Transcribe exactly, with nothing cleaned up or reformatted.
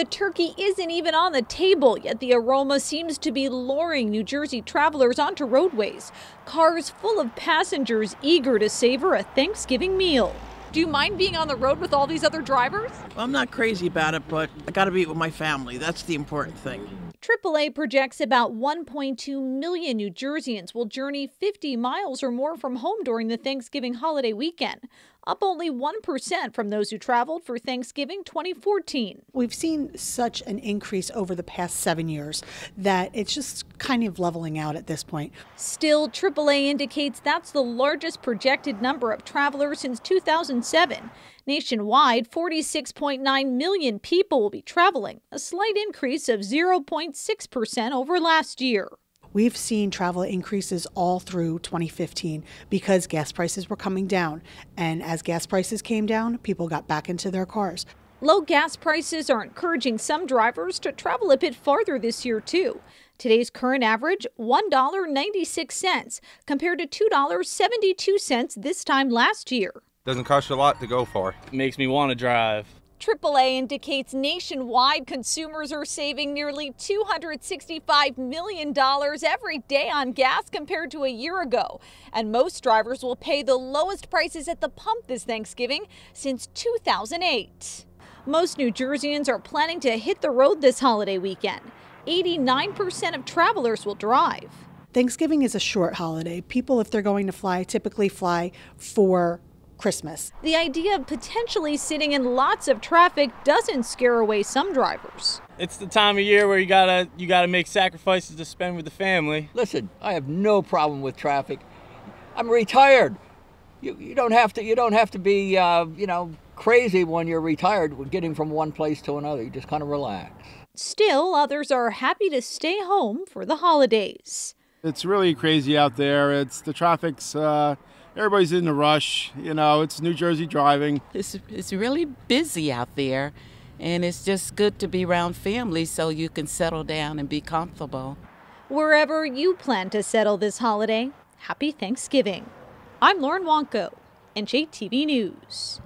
The turkey isn't even on the table, yet the aroma seems to be luring New Jersey travelers onto roadways, cars full of passengers eager to savor a Thanksgiving meal. Do you mind being on the road with all these other drivers? Well, I'm not crazy about it, but I got to be with my family. That's the important thing. triple A projects about one point two million New Jerseyans will journey fifty miles or more from home during the Thanksgiving holiday weekend, up only one percent from those who traveled for Thanksgiving twenty fourteen. We've seen such an increase over the past seven years that it's just kind of leveling out at this point. Still, triple A indicates that's the largest projected number of travelers since two thousand seven. Nationwide, forty-six point nine million people will be traveling, a slight increase of zero point six percent over last year. We've seen travel increases all through twenty fifteen because gas prices were coming down. And as gas prices came down, people got back into their cars. Low gas prices are encouraging some drivers to travel a bit farther this year, too. Today's current average, one dollar and ninety-six cents, compared to two dollars and seventy-two cents this time last year. Doesn't cost you a lot to go far. It makes me want to drive. triple A indicates nationwide consumers are saving nearly two hundred sixty-five million dollars every day on gas compared to a year ago. And most drivers will pay the lowest prices at the pump this Thanksgiving since two thousand eight. Most New Jerseyans are planning to hit the road this holiday weekend. eighty-nine percent of travelers will drive. Thanksgiving is a short holiday. People, if they're going to fly, typically fly for Christmas. The idea of potentially sitting in lots of traffic doesn't scare away some drivers. It's the time of year where you gotta you gotta make sacrifices to spend with the family. Listen, I have no problem with traffic. I'm retired. You you don't have to you don't have to be uh, you know crazy when you're retired with getting from one place to another. You just kind of relax. Still, others are happy to stay home for the holidays. It's really crazy out there. It's the traffic's. Uh, Everybody's in a rush, you know, it's New Jersey driving. It's, it's really busy out there, and it's just good to be around family so you can settle down and be comfortable. Wherever you plan to settle this holiday, happy Thanksgiving. I'm Lauren Wanko, N J T V News.